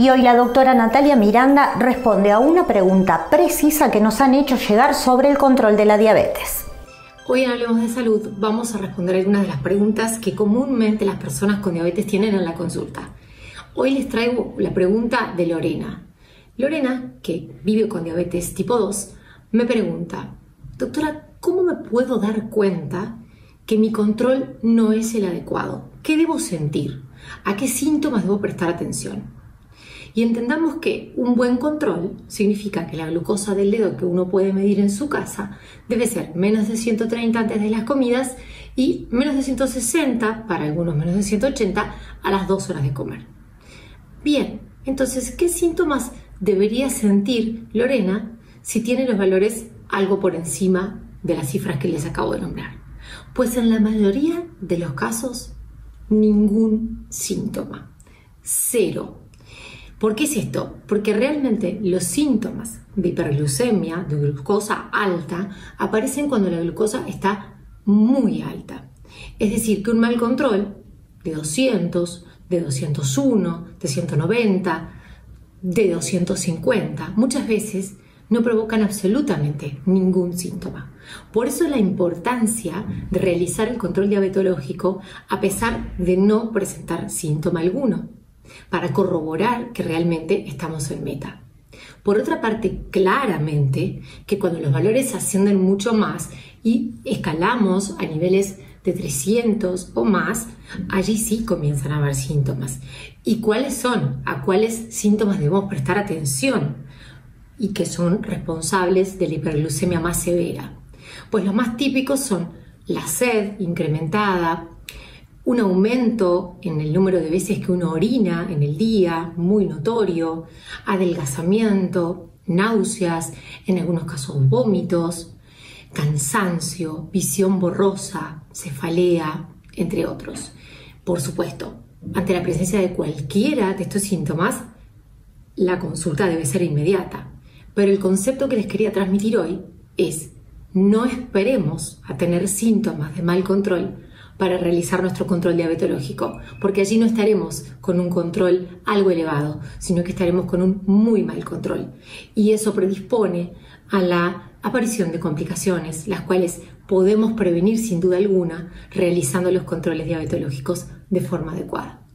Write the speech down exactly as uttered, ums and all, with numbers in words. y hoy la doctora Natalia Miranda responde a una pregunta precisa que nos han hecho llegar sobre el control de la diabetes. Hoy en Hablemos de Salud vamos a responder algunas de las preguntas que comúnmente las personas con diabetes tienen en la consulta. Hoy les traigo la pregunta de Lorena. Lorena, que vive con diabetes tipo dos, me pregunta: doctora, ¿cómo me puedo dar cuenta que mi control no es el adecuado? ¿Qué debo sentir? ¿A qué síntomas debo prestar atención? Y entendamos que un buen control significa que la glucosa del dedo que uno puede medir en su casa debe ser menos de ciento treinta antes de las comidas y menos de ciento sesenta, para algunos menos de ciento ochenta, a las dos horas de comer. Bien, entonces, ¿qué síntomas debería sentir Lorena si tiene los valores algo por encima de las cifras que les acabo de nombrar? Pues en la mayoría de los casos, ningún síntoma. Cero. ¿Por qué es esto? Porque realmente los síntomas de hiperglucemia, de glucosa alta, aparecen cuando la glucosa está muy alta. Es decir, que un mal control de doscientos, de doscientos uno, de ciento noventa, de doscientos cincuenta, muchas veces no provocan absolutamente ningún síntoma. Por eso la importancia de realizar el control diabetológico a pesar de no presentar síntoma alguno, para corroborar que realmente estamos en meta. Por otra parte, claramente que cuando los valores ascienden mucho más y escalamos a niveles de trescientos o más, allí sí comienzan a haber síntomas. ¿Y cuáles son? ¿A cuáles síntomas debemos prestar atención y que son responsables de la hiperglucemia más severa? Pues los más típicos son la sed incrementada, un aumento en el número de veces que uno orina en el día, muy notorio, adelgazamiento, náuseas, en algunos casos vómitos, cansancio, visión borrosa, cefalea, entre otros. Por supuesto, ante la presencia de cualquiera de estos síntomas, la consulta debe ser inmediata. Pero el concepto que les quería transmitir hoy es: no esperemos a tener síntomas de mal control para realizar nuestro control diabetológico, porque allí no estaremos con un control algo elevado, sino que estaremos con un muy mal control. Y eso predispone a la aparición de complicaciones, las cuales podemos prevenir sin duda alguna realizando los controles diabetológicos de forma adecuada.